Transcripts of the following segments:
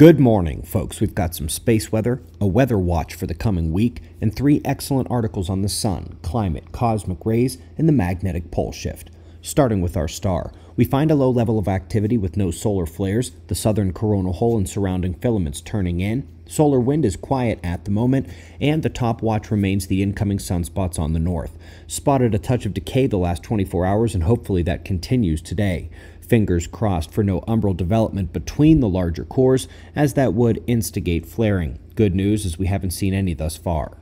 Good morning, folks. We've got some space weather, a weather watch for the coming week, and three excellent articles on the sun, climate, cosmic rays, and the magnetic pole shift. Starting with our star, we find a low level of activity with no solar flares, the southern coronal hole and surrounding filaments turning in, solar wind is quiet at the moment, and the top watch remains the incoming sunspots on the north. Spotted a touch of decay the last 24 hours, and hopefully that continues today. Fingers crossed for no umbral development between the larger cores, as that would instigate flaring. Good news is we haven't seen any thus far.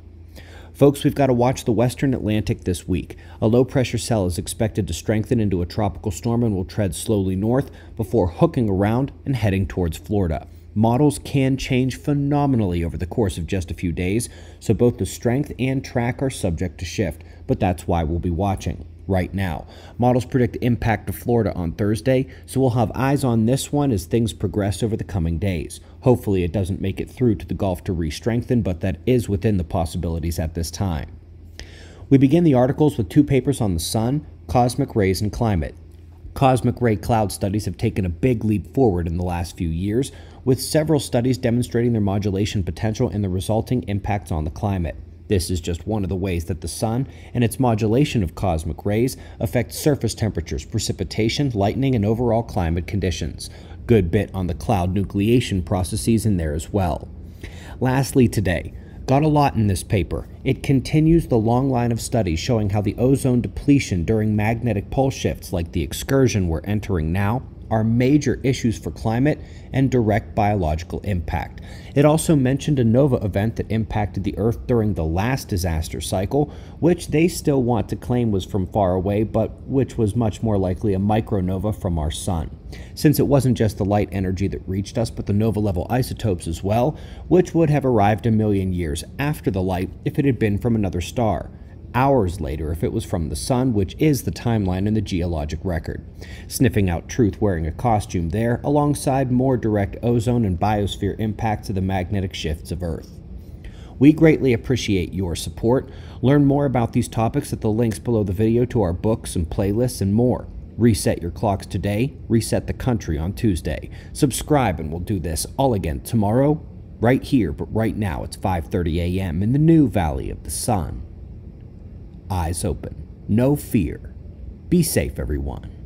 Folks, we've got to watch the western Atlantic this week. A low-pressure cell is expected to strengthen into a tropical storm and will tread slowly north before hooking around and heading towards Florida. Models can change phenomenally over the course of just a few days, so both the strength and track are subject to shift, but that's why we'll be watching. Right now, models predict impact to Florida on Thursday, so we'll have eyes on this one as things progress over the coming days. Hopefully it doesn't make it through to the Gulf to re-strengthen, but that is within the possibilities at this time. We begin the articles with two papers on the sun, cosmic rays and climate. Cosmic ray cloud studies have taken a big leap forward in the last few years, with several studies demonstrating their modulation potential and the resulting impacts on the climate. This is just one of the ways that the sun and its modulation of cosmic rays affect surface temperatures, precipitation, lightning, and overall climate conditions. Good bit on the cloud nucleation processes in there as well. Lastly today, got a lot in this paper. It continues the long line of studies showing how the ozone depletion during magnetic pole shifts like the excursion we're entering now are major issues for climate and direct biological impact. It also mentioned a nova event that impacted the Earth during the last disaster cycle, which they still want to claim was from far away, but which was much more likely a micronova from our sun, since it wasn't just the light energy that reached us, but the nova-level isotopes as well, which would have arrived a million years after the light if it had been from another star. Hours later if it was from the sun, which is the timeline in the geologic record. Sniffing out truth wearing a costume there, alongside more direct ozone and biosphere impacts of the magnetic shifts of Earth. We greatly appreciate your support. Learn more about these topics at the links below the video to our books and playlists and more. Reset your clocks today, reset the country on Tuesday. Subscribe and we'll do this all again tomorrow, right here, but right now it's 5:30 a.m. in the new Valley of the Sun. Eyes open, no fear. Be safe, everyone.